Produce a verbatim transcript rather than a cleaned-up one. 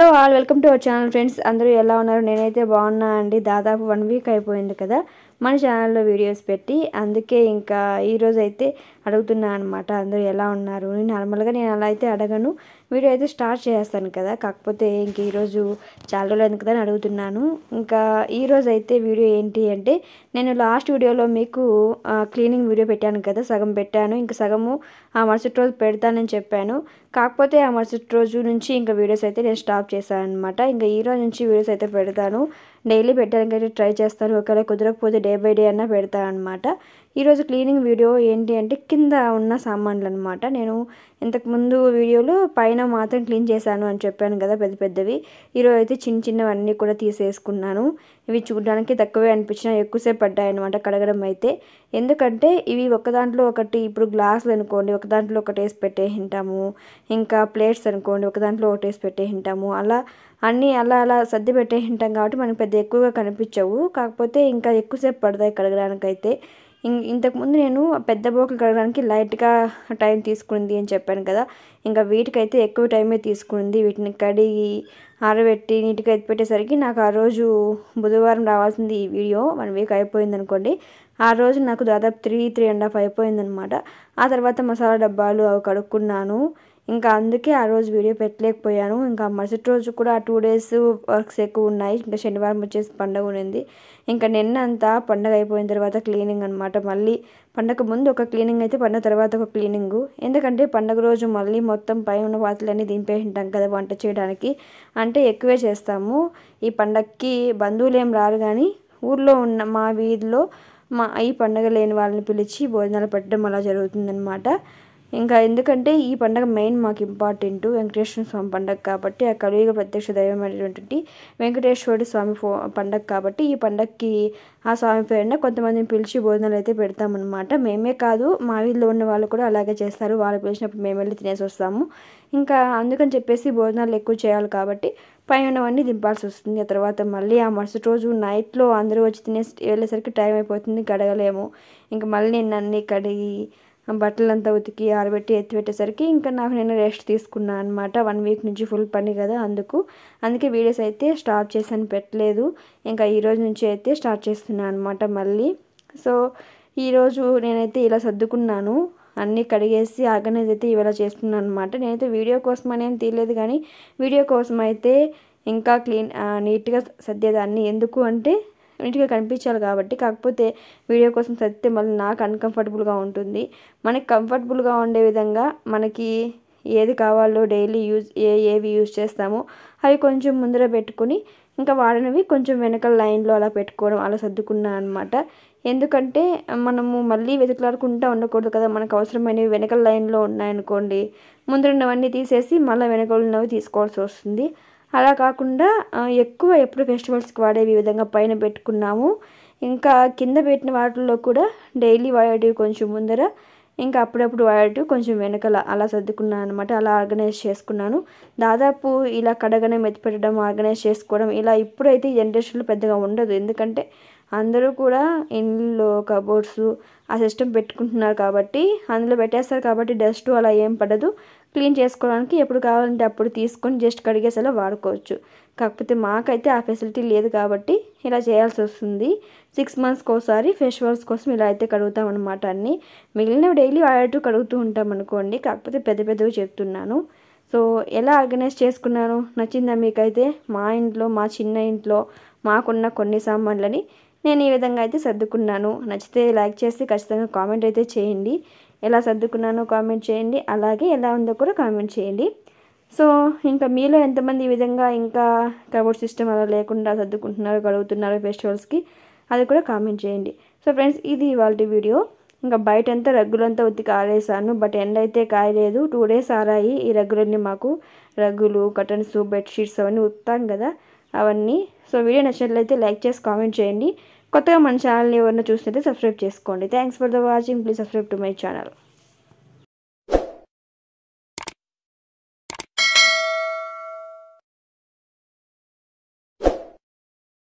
Hello all, welcome to our channel friends. అందరూ ఎలా ఉన్నారు? నేనైతే బాగున్నా అండి. దాదాపు వన్ వీక్ అయిపోయింది కదా మన ఛానల్లో వీడియోస్ పెట్టి, అందుకే ఇంకా ఈరోజు అయితే అడుగుతున్నా అనమాట అందరూ ఎలా ఉన్నారు. నేను నార్మల్గా నేను అలా అయితే అడగను, వీడియో అయితే స్టార్ట్ చేస్తాను కదా, కాకపోతే ఇంక ఈరోజు చాలా రోజులు అయింది కదా అని అడుగుతున్నాను. ఇంకా ఈరోజు అయితే వీడియో ఏంటి అంటే, నేను లాస్ట్ వీడియోలో మీకు క్లీనింగ్ వీడియో పెట్టాను కదా, సగం పెట్టాను, ఇంకా సగము ఆ మరుసటి రోజు పెడతానని చెప్పాను. కాకపోతే ఆ మరుసటి రోజు నుంచి ఇంకా వీడియోస్ అయితే నేను స్టాప్ చేశాను అనమాట. ఇంకా ఈ రోజు నుంచి వీడియోస్ అయితే పెడతాను, డైలీ పెట్టడానికైతే ట్రై చేస్తాను, ఒకవేళ కుదరకపోతే డే బై డే అన్నా పెడతాను అనమాట. ఈరోజు క్లీనింగ్ వీడియో ఏంటి అంటే కింద ఉన్న సామాన్లు అనమాట. నేను ఇంతకుముందు వీడియోలో పైన మాత్రం క్లీన్ చేశాను అని చెప్పాను కదా, పెద్ద పెద్దవి. ఈరోజు అయితే చిన్న చిన్నవన్నీ కూడా తీసేసుకున్నాను. ఇవి చూడడానికి తక్కువే అనిపించినా ఎక్కువసేపు పడ్డాయి అనమాట కడగడం అయితే, ఎందుకంటే ఇవి ఒక దాంట్లో ఒకటి, ఇప్పుడు గ్లాసులు అనుకోండి ఒక దాంట్లో ఒకటి వేసి పెట్టేసింటాము, ఇంకా ప్లేట్స్ అనుకోండి ఒక దాంట్లో ఒకటి వేసి పెట్టేసింటాము, అలా అన్నీ అలా అలా సర్ది పెట్టేసింటాం కాబట్టి మనకు పెద్ద ఎక్కువగా కనిపించవు. కాకపోతే ఇంకా ఎక్కువసేపు పడతాయి కడగడానికైతే. ఇంతకుముందు నేను పెద్ద బోకులు కడగడానికి లైట్గా టైం తీసుకుంది అని చెప్పాను కదా, ఇంకా వీటికైతే ఎక్కువ టైమే తీసుకుంది. వీటిని కడిగి ఆరబెట్టి నీట్గా ఎత్తి పెట్టేసరికి నాకు ఆ రోజు బుధవారం రావాల్సింది ఈ వీడియో వన్ వీక్ అయిపోయింది అనుకోండి, ఆ రోజు నాకు దాదాపు త్రీ త్రీ అండ్ హాఫ్ అయిపోయిందనమాట. ఆ తర్వాత మసాలా డబ్బాలు అవి కడుక్కున్నాను, ఇంకా అందుకే ఆ రోజు వీడియో పెట్టలేకపోయాను. ఇంకా మరుసటి రోజు కూడా టూ డేస్ వర్క్స్ ఎక్కువ ఉన్నాయి. ఇంకా శనివారం వచ్చేసి పండగ ఉంది, ఇంకా నిన్నంతా పండగ అయిపోయిన తర్వాత క్లీనింగ్ అనమాట. మళ్ళీ పండగ ముందు ఒక క్లీనింగ్ అయితే, పండగ తర్వాత ఒక క్లీనింగ్, ఎందుకంటే పండగ రోజు మళ్ళీ మొత్తం పై ఉన్న వాతులన్నీ దింపేసింటాం కదా వంట చేయడానికి, అంటే ఎక్కువే చేస్తాము. ఈ పండగకి బంధువులు ఏం రారు, కానీ ఊర్లో ఉన్న మా వీధిలో మా ఈ పండగ లేని వాళ్ళని పిలిచి భోజనాలు పెట్టడం అలా జరుగుతుందనమాట. ఇంకా ఎందుకంటే ఈ పండగ మెయిన్ మాకు ఇంపార్టెంట్, వెంకటేశ్వర స్వామి పండగ కాబట్టి, ఆ కలియుగ ప్రత్యక్ష దైవమైనటువంటి వెంకటేశ్వరుడు స్వామి పండగ కాబట్టి, ఈ పండగకి ఆ స్వామి పేరున కొంతమందిని పిలిచి భోజనాలు అయితే పెడతామన్నమాట. మేమే కాదు, మా వీధిలో ఉన్న వాళ్ళు కూడా అలాగే చేస్తారు, వాళ్ళు పిలిచినప్పుడు మేము వెళ్ళి తినేసి వస్తాము. ఇంకా అందుకని చెప్పేసి భోజనాలు ఎక్కువ చేయాలి కాబట్టి పై ఉన్నవన్నీ దింపాల్సి వస్తుంది. ఆ తర్వాత మళ్ళీ ఆ మరుసటి రోజు నైట్లో అందరూ వచ్చి తినేసి వెళ్ళేసరికి టైం అయిపోతుంది, గడగలేము. ఇంకా మళ్ళీ నేను అన్నీ కడిగి బట్టలంతా ఉతికి ఆరబెట్టి ఎత్తి పెట్టేసరికి ఇంకా నాకు నేను రెస్ట్ తీసుకున్నాను అనమాట. వన్ వీక్ నుంచి ఫుల్ పని కదా, అందుకు అందుకే వీడియోస్ అయితే స్టాప్ చేసాను, పెట్టలేదు. ఇంకా ఈరోజు నుంచి అయితే స్టార్ట్ చేస్తున్నాను అనమాట మళ్ళీ. సో ఈరోజు నేనైతే ఇలా సర్దుకున్నాను, అన్నీ కడిగేసి ఆర్గనైజ్ అయితే ఇవాళ చేస్తున్నాను అనమాట. నేనైతే వీడియో కోసం అనేం తీయలేదు, కానీ వీడియో కోసం అయితే ఇంకా క్లీన్ నీట్గా సర్దేదాన్ని, ఎందుకు అంటే నీట్గా కనిపించాలి కాబట్టి. కాకపోతే వీడియో కోసం సర్దితే మళ్ళీ నాకు అన్కంఫర్టబుల్గా ఉంటుంది. మనకి కంఫర్టబుల్గా ఉండే విధంగా మనకి ఏది కావాలో డైలీ యూజ్ ఏ ఏవి యూజ్ చేస్తామో అవి కొంచెం ముందర పెట్టుకుని, ఇంకా వాడినవి కొంచెం వెనకాల లైన్లో అలా పెట్టుకోవడం, అలా సర్దుకున్నా అనమాట. ఎందుకంటే మనము మళ్ళీ వెతుకులాడుకుంటూ ఉండకూడదు కదా, మనకు అవసరమైనవి వెనకాల లైన్లో ఉన్నాయనుకోండి, ముందరున్నవన్నీ తీసేసి మళ్ళీ వెనకాల ఉన్నవి తీసుకోవాల్సి వస్తుంది. అలా కాకుండా ఎక్కువ ఎప్పుడు ఫెస్టివల్స్కి వాడేవి ఈ విధంగా పైన పెట్టుకున్నాము, ఇంకా కింద పెట్టిన వాటిల్లో కూడా డైలీ వాడేటివి కొంచెం ముందర, ఇంకా అప్పుడప్పుడు వాడేటివి కొంచెం వెనకల, అలా సర్దుకున్నాను అనమాట. అలా ఆర్గనైజ్ చేసుకున్నాను. దాదాపు ఇలా కడగడం, ఎత్తిపెట్టడం, ఆర్గనైజ్ చేసుకోవడం ఇలా ఇప్పుడైతే జనరేషన్లో పెద్దగా ఉండదు, ఎందుకంటే అందరూ కూడా ఇండ్లో కబోర్డ్స్ ఆ సిస్టమ్ పెట్టుకుంటున్నారు కాబట్టి, అందులో పెట్టేస్తారు కాబట్టి డస్ట్ అలా ఏం పడదు. క్లీన్ చేసుకోవడానికి ఎప్పుడు కావాలంటే అప్పుడు తీసుకొని జస్ట్ కడిగేసేలా వాడుకోవచ్చు. కాకపోతే మాకైతే ఆ ఫెసిలిటీ లేదు కాబట్టి ఇలా చేయాల్సి వస్తుంది. సిక్స్ మంత్స్కి ఒకసారి ఫెస్టివల్స్ కోసం ఇలా అయితే కడుగుతాం అనమాట అన్నీ. మిగిలినవి డైలీ వాడేటూ కడుగుతూ ఉంటాం అనుకోండి, కాకపోతే పెద్ద పెద్దవి చెప్తున్నాను. సో ఎలా ఆర్గనైజ్ చేసుకున్నాను, నచ్చిందా మీకైతే? మా ఇంట్లో, మా చిన్న ఇంట్లో మాకున్న కొన్ని సామాన్లని నేను ఈ విధంగా అయితే సర్దుకున్నాను. నచ్చితే లైక్ చేసి ఖచ్చితంగా కామెంట్ అయితే చేయండి, ఎలా సర్దుకున్నానో కామెంట్ చేయండి, అలాగే ఎలా ఉందో కూడా కామెంట్ చేయండి. సో ఇంకా మీలో ఎంతమంది ఈ విధంగా ఇంకా కబోర్డ్ సిస్టమ్ అలా లేకుండా సర్దుకుంటున్నారో, కడుగుతున్నారో ఫెస్టివల్స్కి, అది కూడా కామెంట్ చేయండి. సో ఫ్రెండ్స్, ఇది ఇవాళ వీడియో. ఇంకా బయటంతా రగ్గులంతా ఉతికి ఆరేసాను, బట్ ఎండ అయితే కాయలేదు. టూ డేస్ ఆరాయి ఈ రగ్గులన్నీ మాకు, రగ్గులు, కర్టన్స్, బెడ్షీట్స్ అవన్నీ ఉతుకుతాం కదా అవన్నీ. సో వీడియో నచ్చినట్లయితే లైక్ చేసి కామెంట్ చేయండి. కొత్తగా మన ఛానల్ని ఎవరైనా చూస్తుంటే సబ్స్క్రైబ్ చేసుకోండి. Thanks for the watching. Please subscribe to my channel.